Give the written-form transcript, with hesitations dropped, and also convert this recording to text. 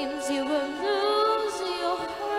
gives you a lose your heart.